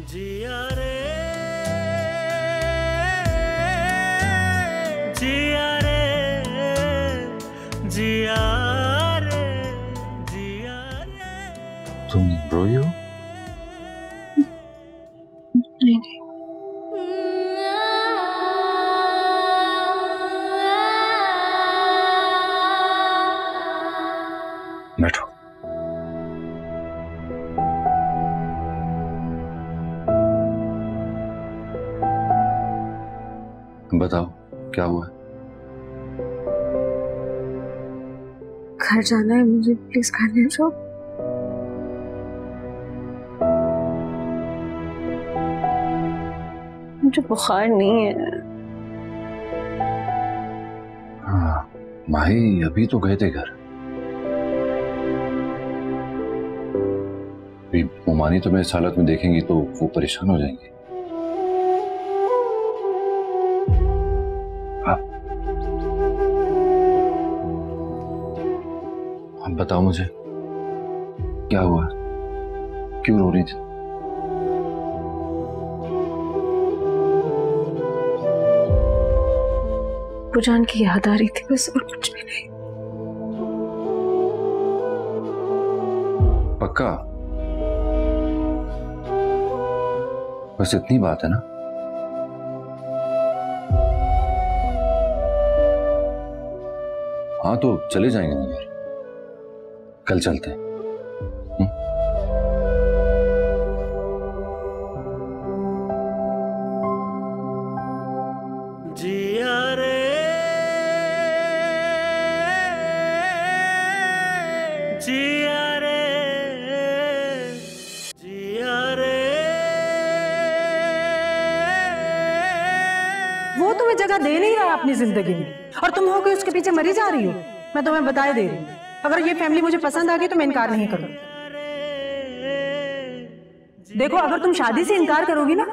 तुम रोई हो? नहीं नहीं। बैठो। बताओ क्या हुआ? घर जाना है मुझे, प्लीज घर ले जाओ। मुझे बुखार नहीं है। हाँ माही, अभी तो गए थे घर। मुमानी तो मैं इस हालत में देखेंगी तो वो परेशान हो जाएंगी। आप बताओ मुझे क्या हुआ, क्यों रो रही थी? पुजान की याद आ रही थी बस, और कुछ भी नहीं। पक्का? बस इतनी बात है ना? हाँ तो चले जाएंगे ना यार, कल चलते हैं। वो तुम्हें जगह दे नहीं रहा अपनी जिंदगी में, और तुम हो के उसके पीछे मरी जा रही हो। मैं तुम्हें बताए दे रही हूँ, अगर ये फैमिली मुझे पसंद आ गई तो मैं इनकार नहीं करूँगी। देखो, अगर तुम शादी से इनकार करोगी ना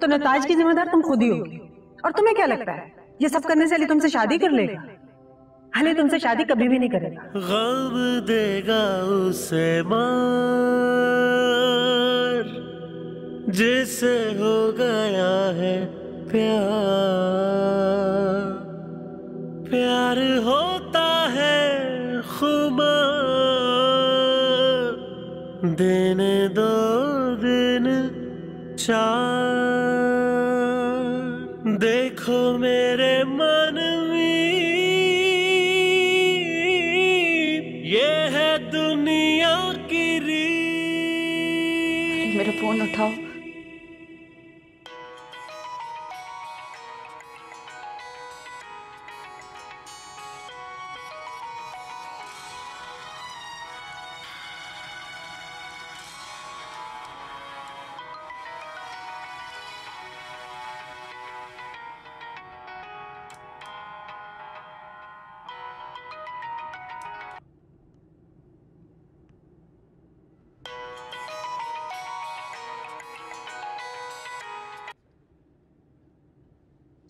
तो नताज की जिम्मेदार तुम खुद ही होगी। और तुम्हें क्या लगता है ये सब करने से अली तुमसे शादी कर लेगा? अली तुमसे शादी कभी भी नहीं करेगा। गम देगा उसे मार जिसे हो गया है प्यार, प्यार होता है खुमार, देने दो दिन चार। देखो मेरे मन में ये है दुनिया की रीत। मेरा फोन उठाओ।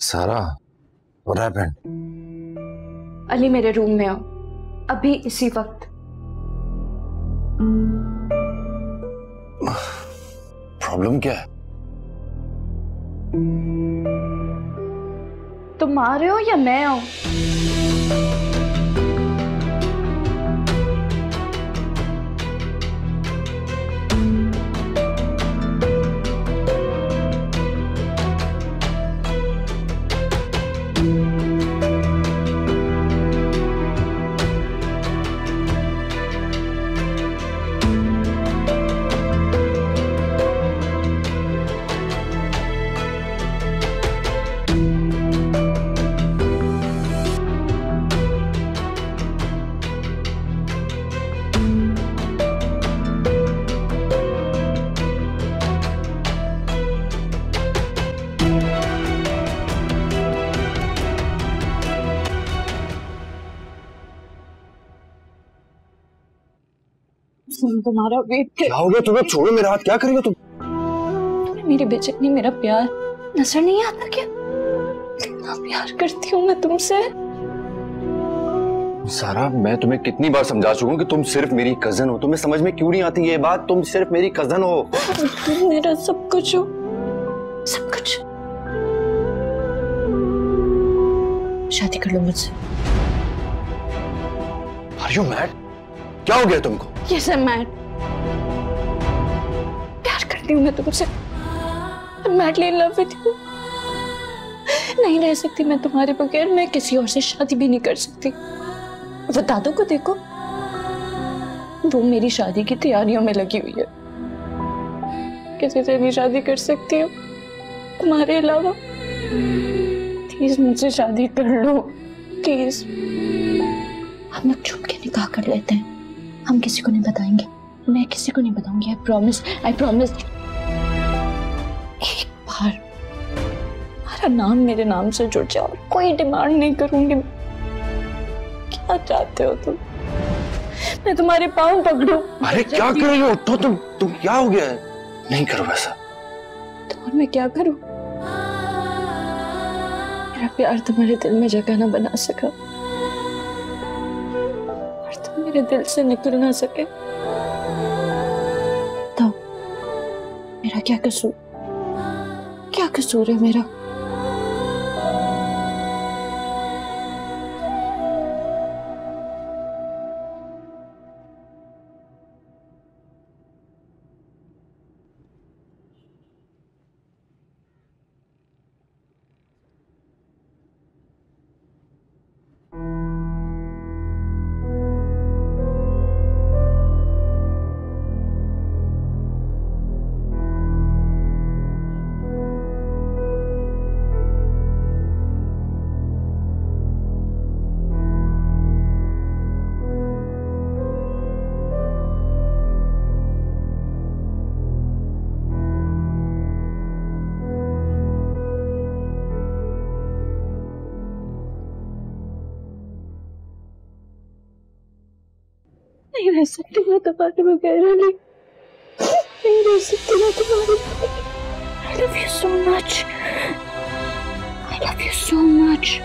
सारा, what happened? अली मेरे रूम में आओ, अभी इसी वक्त। प्रॉब्लम क्या है? तुम आ रहे हो या मैं आऊं? तुम्हारा वेट क्या हो गया तुम्हें? छोड़ो मेरा हाथ, क्या करेगा तुम? तुम्हें मेरी बेचैनी, मेरा प्यार नजर नहीं आता क्या? कितना प्यार करती हूँ मैं तुमसे। सारा, मैं तुम्हें कितनी बार समझा चुका हूँ कि तुम सिर्फ मेरी कजन हो। तुम्हें समझ में क्यों नहीं आती ये बात? तुम सिर्फ मेरी कजन हो। तुम मेरा सब कुछ हो, सब कुछ। शादी कर लो मुझसे। Are you mad? क्या हो गया तुमको? Yes, I'm mad. प्यार करती हूँ मैं तुमसे। I'm madly in love with you. नहीं रह सकती मैं तुम्हारे बगैर, मैं किसी और से शादी भी नहीं कर सकती। वो दादू को देखो, वो मेरी शादी की तैयारियों में लगी हुई है। किसी से भी शादी कर सकती हो तुम्हारे अलावा। प्लीज मुझसे शादी कर लो, प्लीज। हम लोग छुप के निकाह कर लेते हैं, हम किसी को नहीं बताएंगे, मैं किसी को नहीं बताऊंगी। I promise, I promise. एक बार हमारा नाम मेरे नाम से जुड़ जाओ, कोई डिमांड नहीं करूंगी। क्या चाहते हो तुम? मैं तुम्हारे पाँव पकड़ू? अरे क्या कर रही हो? उठो तुम क्या हो गया है? नहीं करो ऐसा। तो और मैं क्या करूं? मेरा प्यार तुम्हारे दिल में जगह ना बना सका और तुम मेरे दिल से निकल ना सके, तो मेरा क्या कसूर? क्या कसूर है मेरा? नहीं रह सकती मैं तुम्हारे बगैर, नहीं रह सकती मैं तुम्हारे बगैर। I love you so much. I love you so much.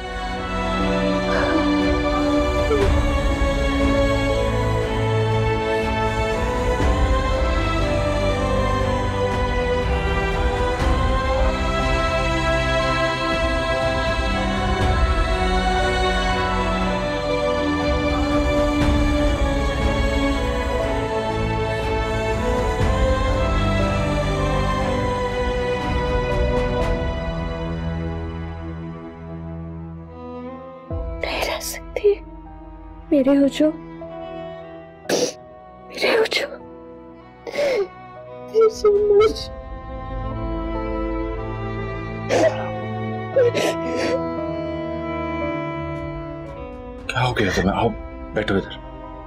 मेरे हो जो, मेरे हो जो। Thank you so much. क्या हो गया तुम्हें? आओ बैठो, इधर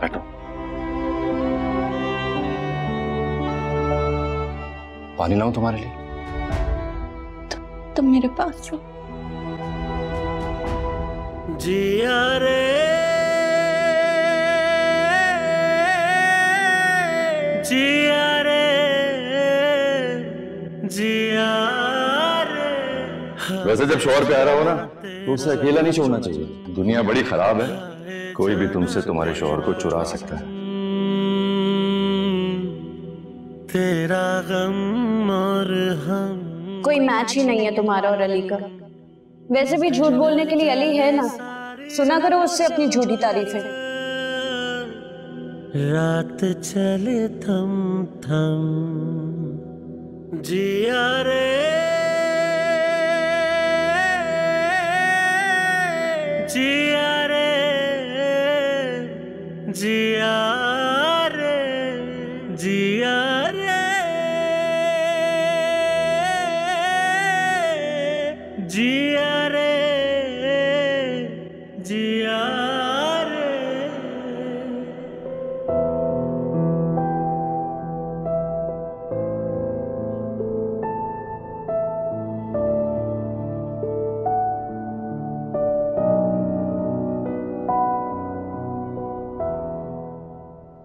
बैठो। पानी लाऊं तुम्हारे लिए? तुम मेरे पास हो। जिया रे जिया रे, जिया रे। वैसे जब शोहर प्यारा हो ना तो उसे अकेला नहीं छोड़ना चाहिए। दुनिया बड़ी खराब है, कोई भी तुमसे तुम्हारे शोहर को चुरा सकता है। तेरा गम और हम। कोई मैच ही नहीं है तुम्हारा और अली का। वैसे भी झूठ बोलने के लिए अली है ना, सुना करो उससे अपनी झूठी तारीफें। रात चले थम थम जिया रे, जिया रे, जिया रे, जिया रे, जिया रे, जिया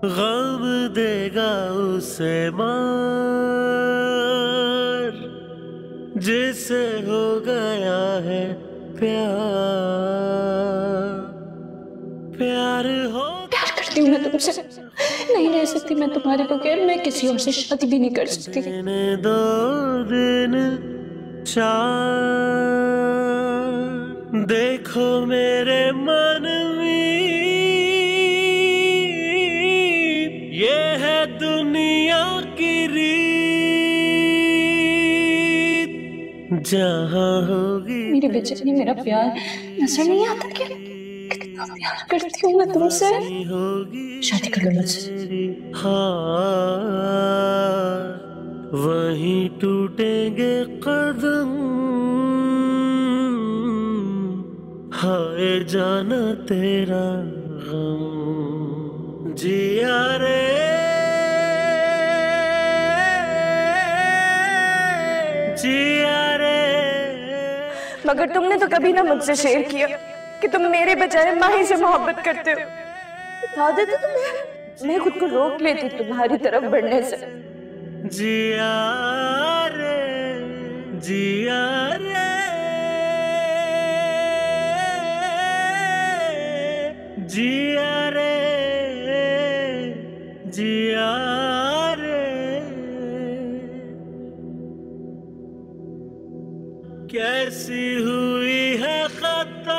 ग़म देगा उसे मार जिसे हो गया है प्यार। प्यार तुमसे नहीं रह सकती मैं तुम्हारे बगैर, मैं किसी और से शादी भी नहीं कर सकती। देखो मेरे मन में ये है दुनिया की रीत जहाँ होगी मेरे बेचैनी मेरा प्यार नजर नहीं आता क्या? कितना प्यार करती हूँ मैं तुमसे। शादी कर लो मुझसे। हाँ वहीं टूटेंगे कदम, हाय जाना तेरा गम। जिया रे जिया रे। मगर तुमने तो कभी ना मुझसे शेयर किया कि तुम मेरे बजाय माही से मोहब्बत करते हो। बता देते तुम्हें, मैं खुद को रोक लेती तुम्हारी तरफ बढ़ने से। जिया रे जिया रे जिया रे जिया रे। कैसी हुई है खता